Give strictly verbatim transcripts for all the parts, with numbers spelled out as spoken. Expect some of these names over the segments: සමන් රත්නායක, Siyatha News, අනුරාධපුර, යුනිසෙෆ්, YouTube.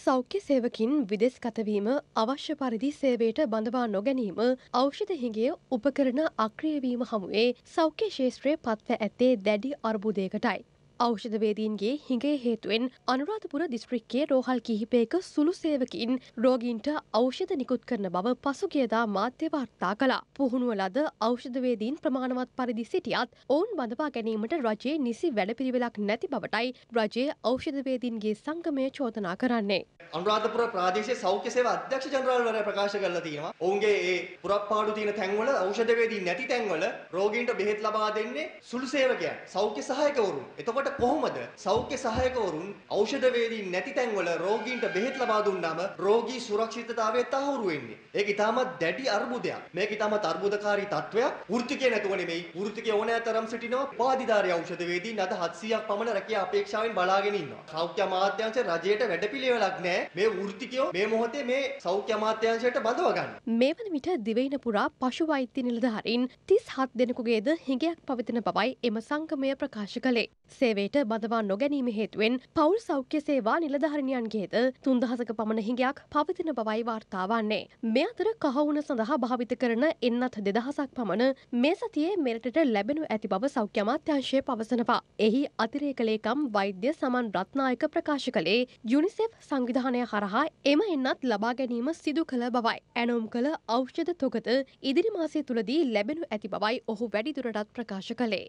සෞඛ්‍ය සේවකින් විදෙස් ගතවීම අවශ්‍ය පරිදි සේවයට බඳවා නොගැනීම ඖෂධ හිඟය උපකරණ අක්‍රිය වීම හමුවේ සෞඛ්‍ය ශාස්ත්‍රයේ පත්ව ඇත්තේ දැඩි අර්බුදයකටයි. ඖෂධවේදීන්ගේ හිඟය හේතුවෙන් අනුරාධපුර දිස්ත්‍රික්කයේ රෝහල් කිහිපයක සුළු සේවකින් රෝගීන්ට ඖෂධ නිකුත් කරන බව පසුගියදා මාධ්‍ය වාර්තා කළා. පුහුණුව ලද ඖෂධවේදීන් ප්‍රමාණවත් පරිදි සිටියත් ඔවුන් බඳවා ගැනීමට රජයේ නිසි වැඩපිළිවෙලක් නැති බවටයි රජයේ ඖෂධවේදීන්ගේ සංගමය චෝදනා කරන්නේ. අනුරාධපුර ප්‍රාදේශීය සෞඛ්‍ය සේවා අධ්‍යක්ෂ ජනරාල්වරයා ප්‍රකාශ කරලා තියෙනවා. ඔවුන්ගේ ඒ පුරප්පාඩු තියෙන තැන්වල ඖෂධවේදී නැති තැන්වල රෝගීන්ට බෙහෙත් ලබා දෙන්නේ සුළු සේවකයන්, සෞඛ්‍ය සහායකවරුන්. එතකොට කොහොමද සෞඛ්‍ය සහායකවරුන් ඖෂධවේදී නැති තැන්වල රෝගීන්ට බෙහෙත් ලබා දුන්නාම රෝගී සුරක්ෂිතතාවය තහවුරු වෙන්නේ? ඒක ඉතාමත් දැඩි අර්බුදයක්. මේක ඉතාමත් අර්බුදකාරී තත්වයක්. වෘත්තිකය නැතුව නෙමෙයි. වෘත්තිකය ඕනෑතරම් සිටිනවා. පාදිදාරී ඖෂධවේදීන් අද හත්සීයක් පමණ රැකියා අපේක්ෂාවෙන් බලාගෙන ඉන්නවා. සෞඛ්‍ය අමාත්‍යාංශ රජයට වැඩපිළිවෙලක් නැහැ. මේ වෘත්තිකයෝ මේ මොහොතේ මේ සෞඛ්‍ය අමාත්‍යාංශයට බඳවා ගන්න. මේ වන විට දිවයින පුරා පශු වෛද්‍ය නිලධාරීන් තිස්හත් දෙනෙකුගේද හිඟයක් පවතින බවයි එම සංගමය ප්‍රකාශ කළේ. සේවයට බඳවා නොගැනීම හේතුවෙන් පවුල් සෞඛ්‍ය සේවා නිලධාරිනියන්ගේද තුන්දහසක පමණ හිඟයක් පවතින බවයි වාර්තා වන්නේ. මේ අතර කහවුන සඳහා භාවිත කරන එන්නත් දෙදහසක් පමණ මේ සතියේ මෙරටට ලැබෙනු ඇති බව සෞඛ්‍ය අමාත්‍යාංශය පවසනවා. එහි අතිරේක ලේකම් වෛද්‍ය සමන් රත්නායක ප්‍රකාශ කළේ යුනිසෙෆ් සංවිධානය හරහා එම එන්නත් ලබා ගැනීම සිදු කළ බවයි. ඇනොම් කළ ඖෂධ තොගත ඉදිරි මාසය තුළදී ලැබෙනු ඇති බවයි ඔහු වැඩිදුරටත් ප්‍රකාශ කළේ.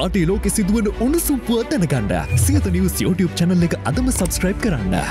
රටේ ලෝකෙ සිදුවන උණුසුම් පුවත් දැනගන්න සියත නිවුස් YouTube channel එක අදම subscribe කරන්න.